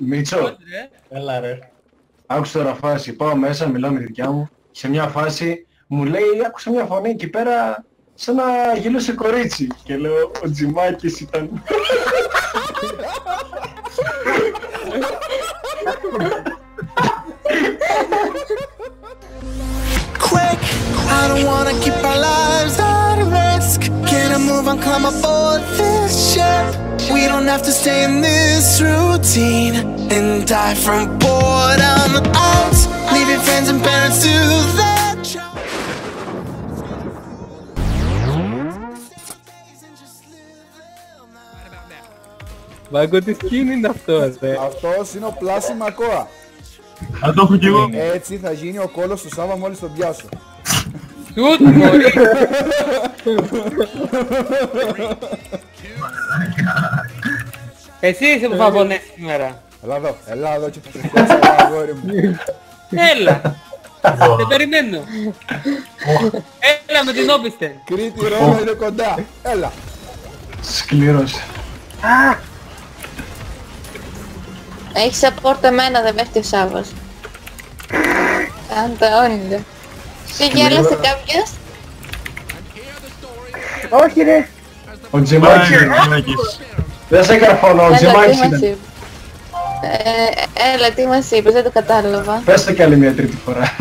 Μίτσο, έλα ρε. Άκουσα τώρα φάση, πάω μέσα, μιλάω με τη δικιά μου. Σε μια φάση μου λέει, άκουσα μια φωνή εκεί πέρα σαν να γυλούσε κορίτσι. Και λέω, ο Τζιμάκης ήταν. Quick, I don't wanna keep our lives at risk. Can I move on, climb aboard this ship? We don't have to stay in this routine and die from boredom. Out, leaving friends and parents to the child. Βάγκο, τι σκήν είναι αυτός, δε. Αυτός είναι ο πλάσι Makoa. Θα το έχω κι εγώ. Έτσι θα γίνει ο κόλος του Σάββα μόλις τον πιάσω. Σουτ, μωρί! Εσύ είσαι που φαγωνές σήμερα. Έλα εδώ, έλα εδώ και το πιάσω, αγόρι μου. Έλα! Δεν περιμένω. Έλα με την όπιστε. Κρήτη, Ρώμα είναι κοντά. Έλα. Σκλήρωσε. Έχεις απόρτα μένα, δεν πέφτει ο Σάββας. Αν τα όνειρα. Τι γέλασε κάποιος? Όχι ρε. Ο Τζιμάκης. Δεν σε έκανα φωνό, ο Τζιμάκης ήταν. Έλα, τι μας είπες, δεν το κατάλαβα. Πες το κι άλλη μια τρίτη φορά.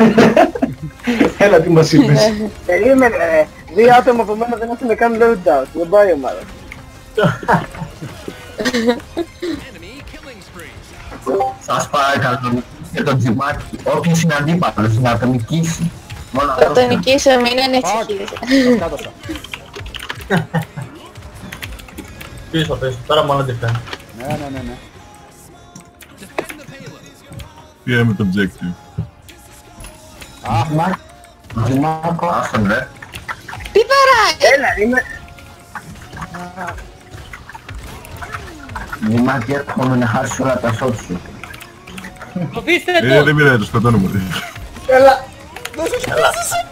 Έλα, τι μας είπες. Περίμενε ρε. Δύο άτομα από μένα δεν έχουν κάνει load out. Δεν πάει ομάδα. Σας παρακαλώ, για τον Τζιμάκη, όποιος είναι αντίπαλος, να τον νικήσει. Θα τον νικήσω, μην ανησυχείς. Κάτωσα. Πίσω, πίσω, τώρα μόνο τι φαίνεται. Ναι. Πήρε με το objective. Αχ, Μάρκο. Άστον, ρε. Τι παράει! Έλα, είμαι... Τζιμάκη, έρχομαι να χάσεις όλα τα σότ σου. Φοβήστε το! Δεν πειράζει, το σκοτώνω μου. Έλα! Δεν σου σκοτώσαι!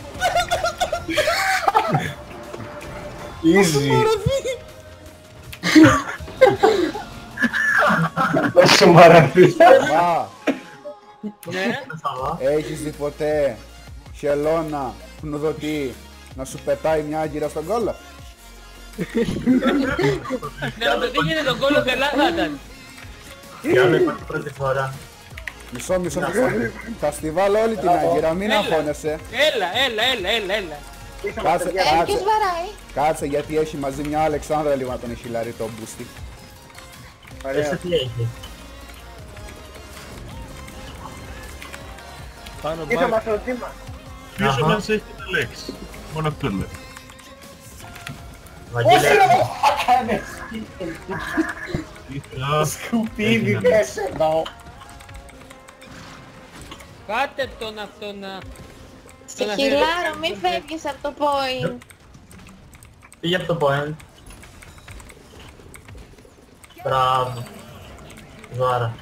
Easy! Δεν σου μαραθεί! Έχεις δει ποτέ χελώνα, χνουδωτή, να σου πετάει μια άγκυρα στον κόλλο? Να το δείχνει τον κόλλο καλά θα ήταν. Κάμε πρώτη φορά. Μισό. Θα στη βάλω όλη την άγκυρα, μην αγχώνεσαι. Έλα. Κάτσε γιατί έχει μαζί μια Αλεξάνδρα λίγο να τον εχειλάρει το μπούστι. Εσύ τι έχει. Πίσω μας το τίμα. Πίσω μας έχει την Lex. Μόνο αυτό λέει. Πώς είναι αυτό που κάνεις! Σκουπίδι μέσα εδώ! Κάτε τον αυτό να... Σε χιλάρω, μη φεύγεις από το point! Πήγε από το point. Μπράβο. Βάρα.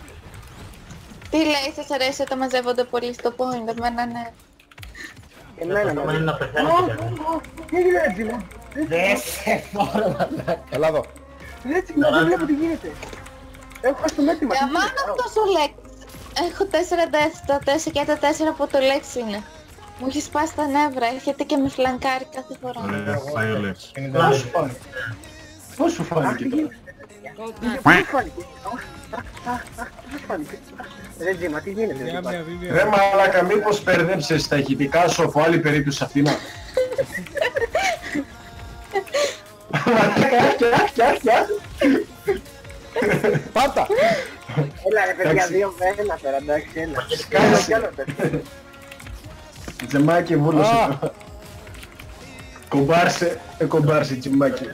Τι λέει, σας αρέσει όταν μαζεύονται πολύ στο point, εμένα ναι. Εμένα ναι. Εμένα ναι. Δε σε φόρα μαλάκα. Έλα εδώ. Δεν βλέπω τι γίνεται. Έχω στο μέτρημα. Για μάνα αυτός ο Lex. Έχω 4 και τα 4 από το Lex είναι. Μου έχει σπάσει τα νεύρα, έρχεται και με φλανκάρει κάθε φορά. Ωραία, πάει ο Lex. Πώς σου φάνηκε τώρα? Ρε Τζίμα, τι γίνεται? Ρε μαλάκα, μήπως περδέψες τα ηχητικά σου από άλλη περίπτωση Αθήνα? Πάτα! Έλα ρε παιδιά, 2-1 τώρα, εντάξει, έλα. Κάνω κι άλλο παιδιά. Τζιμάκη, βούλωσε. Κομπάρσε Τζιμάκη.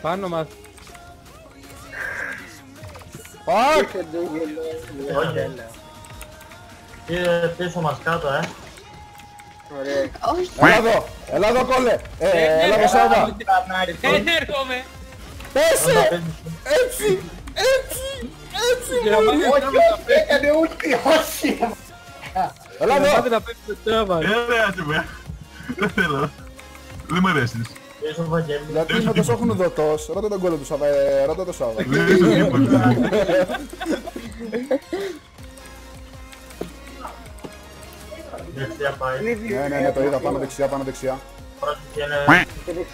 Πάνω μας. Πακ! Πήρε πίσω μας κάτω, ε. Έλα εδώ κόλλε! Έλα εδώ Σάββα! Δεν έρχομαι! Πέσε! Έτσι! Όχι! Έκανε ούτε! Όχι! Έλα εδώ! Έλα! Δεν θέλω! Δεν μ' αρέσεις! Γιατί είμαι τόσο χνουδωτός, ρώτα τον κόλλο του Σαββά, ρώτα το Σαββά. Ναι, το είδα, πάνω δεξιά, πάνω δεξιά.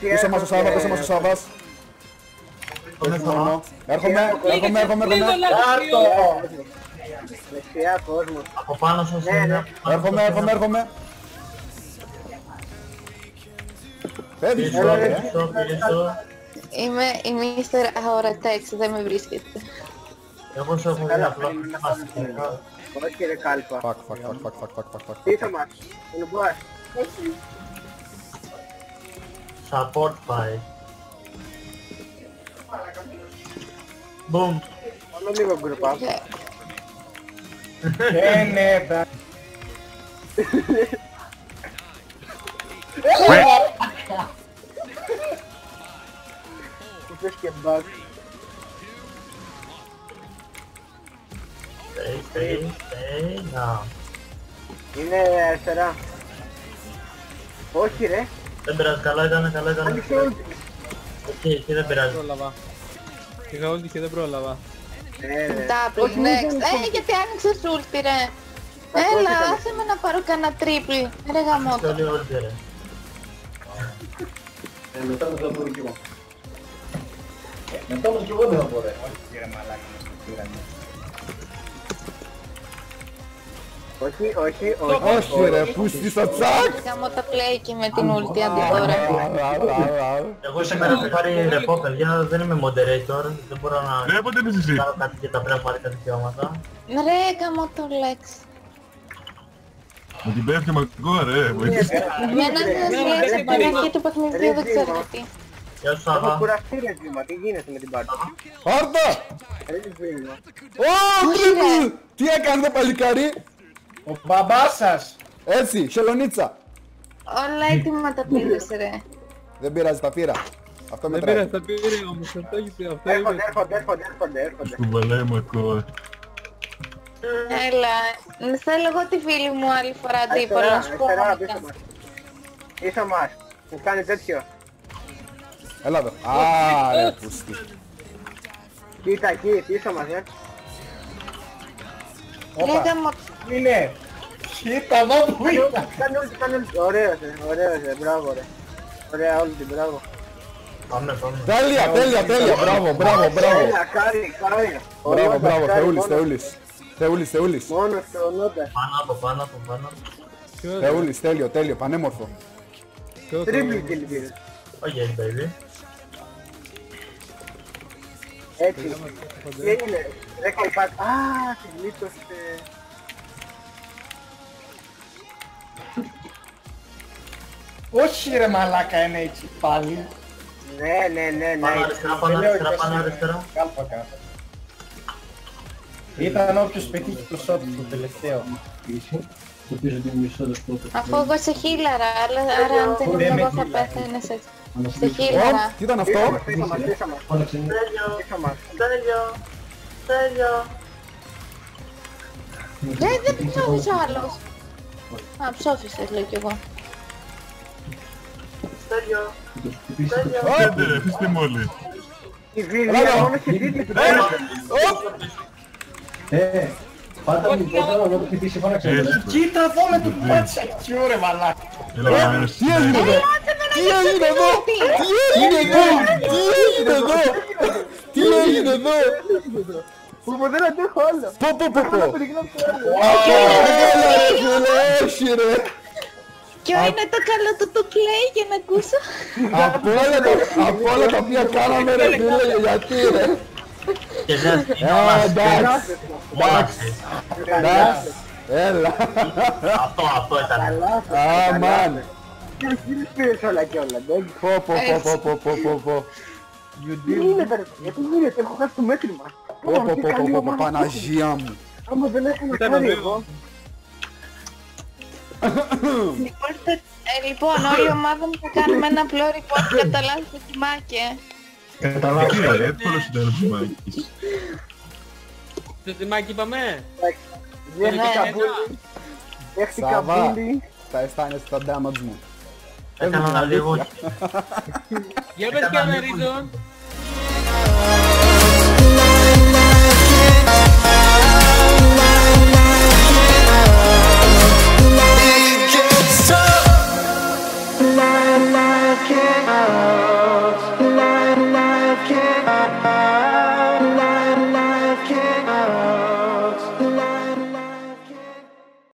Πίσω μας ο Σαββάς, πίσω μας ο Σαββάς. Έρχομαι. Δεξιά κόσμος. Από πάνω σας είναι. Έρχομαι. Φεύγεις τώρα, Είμαι ύστερα αορατέξ, δεν με βρίσκεται. Εγώ σου έχω δει απλά. Όχι ρε κάλπα. Φακ. Πίσω μας, είναι μπουάς. Support πάει. Boom. Όλο λίγο γκρουπά. Ναι, μπα. Μου θες και μπακ. Είναι αριστερά. Όχι ρε. Δεν πειράζει, καλά ήταν. Εκεί δεν πειράζει. Είχα όλτη και δεν πρόλαβα. Double next. Γιατί άνοιξες ulti ρε. Έλα, άσε με να πάρω κανένα triple. Ρε γαμώτο. Μετά μου θα μπορώ κι εγώ. Μετά όμως κι εγώ δεν θα μπορώ. Όχι κύριε μαλάκι, μας το πήρανε. Όχι ρε, πούστη στο τσακ! Κάμω τα πλέκι με την ουλτή αντιδόρα. Εγώ σήμερα θα πάρει ρεπό παιδιά, δεν είμαι moderator, δεν μπορώ να... Ρε, πότε είμαι εσύ! ...και τα πρέπει να πάρει τα δικαιώματα. Ρε, κάμω το Lex. Μου την πέφτει μακρό ρε, βοηθήστε. Για να σας λέξω την αρχή του παιχνιδιού, δεν ξέρω γιατί. Γεια σου Σαββά. Έχω κουραστεί ρε Τζίμα, τι γίνεται με την πάρτι. Άρτα! Ω, τι έκανε το παλικάρι! Ο μπαμπάς σας! Έτσι, χελονίτσα! Όλα έτοιμα τα πήρες ρε. Δεν πειράζει, τα πήρα. Αυτό μετράει. Δεν πήρας, τα πήρε όμως, αυτό έγινε, αυτό έγινε. Έρχονται. Στου βαλάει Makoa. Έλα, θέλω εγώ τη φίλη μου άλλη φορά αντίπολο, να σου πω μόνικα. Ίσο μας, μου κάνει τέτοιο. Έλα εδώ. Άρα, πούστη. Κοίτα εκεί, ίσο μας, έτσι. Κοίτα μου. Είναι! Κοίτα εδώ που ήταν! Κάνε όλη! Ωραίωσε, μπράβο ρε! Ωραία όλη την, μπράβο! Τέλεια! Μπράβο! Μπράβο, Θεούλης! Μόνος θεωνόντας! Πάνω από! Θεούλης, τέλειο, πανέμορφο! Τρίμπλη και λυπήρες! Όχι, baby! Έτσι! Τι έγινε! Δεν καλπάς! Ααααα! Συνήθωσε! Όχι ρε μαλάκα είναι έτσι πάλι. Ναι. Πάνω αριστερά. Κάπου. Ήταν όποιος πετύχει το shot του τελευταίο. Αφού εγώ σε χίλαρα, άρα αν δεν είμαι εγώ θα πέθαινες έτσι. Σε χίλαρα. Τι ήταν αυτό? Τέλειο. Δεν ψώφισε ο άλλος. Α, ψώφισες λέω κι εγώ. Τέλειο! Άντε ρε, πείστε μου όλοι! Η Βίλια μόνο και δείτε του πέρα! Πάντα μου πέρα να χτυπήσει πάνω ξέρω. Κοίτα εδώ με το πάτσα! Τι ωραία μαλάκα! Τι έγινε εδώ! Που δεν αντέχω άλλο! Πω! Όχι ρε! Ποιο είναι το καλό το play για να ακούσω. Από όλα τα οποία κάναμε ρε φίλε, γιατί ρε. Εντάξει. Έλα. Αυτό ήταν. Αμάν. Δεν πήρες όλα κι όλα. Πω. Τι γίνεται, γιατί γίνεται, έχω χάσει το μέτρη μας. Πω, Παναγία μου. Άμα δεν έχουμε κάνει εγώ. Λοιπόν, όλη η ομάδα μου θα κάνουμε ένα απλό report κατά λάθος το Τζιμάκη. Κατά λάθος, εύκολος ήταν ο Τζιμάκης. Το Τζιμάκη είπαμε. Έχτηκα πουλί. Σαββά, θα αισθάνεσαι τα damage μου. Έκανα λίγο. Για πες κανένα reason.